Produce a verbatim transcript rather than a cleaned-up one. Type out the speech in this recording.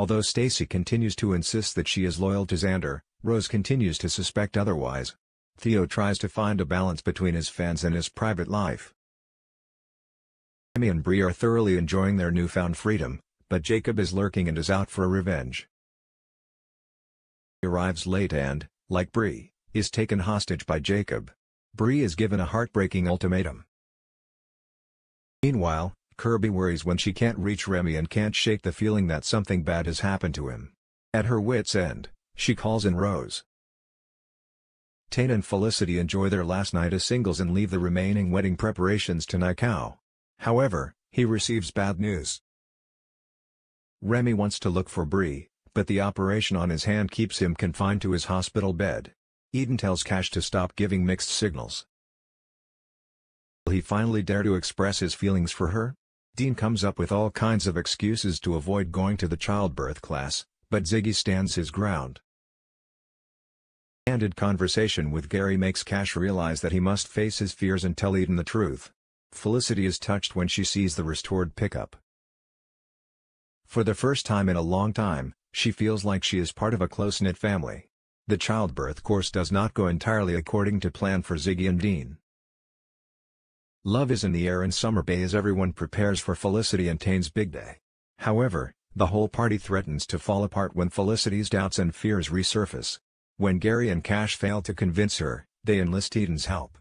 Although Stacy continues to insist that she is loyal to Xander, Rose continues to suspect otherwise. Theo tries to find a balance between his fans and his private life. Amy and Bree are thoroughly enjoying their newfound freedom, but Jacob is lurking and is out for revenge. He arrives late and, like Bree, is taken hostage by Jacob. Bree is given a heartbreaking ultimatum. Meanwhile, Kirby worries when she can't reach Remy and can't shake the feeling that something bad has happened to him. At her wit's end, she calls in Rose. Tane and Felicity enjoy their last night as singles and leave the remaining wedding preparations to Nikao. However, he receives bad news. Remy wants to look for Bree, but the operation on his hand keeps him confined to his hospital bed. Eden tells Cash to stop giving mixed signals. Will he finally dare to express his feelings for her? Dean comes up with all kinds of excuses to avoid going to the childbirth class, but Ziggy stands his ground. A candid conversation with Gary makes Cash realize that he must face his fears and tell Eden the truth. Felicity is touched when she sees the restored pickup. For the first time in a long time, she feels like she is part of a close-knit family. The childbirth course does not go entirely according to plan for Ziggy and Dean. Love is in the air in Summer Bay as everyone prepares for Felicity and Tane's big day. However, the whole party threatens to fall apart when Felicity's doubts and fears resurface. When Gary and Cash fail to convince her, they enlist Eden's help.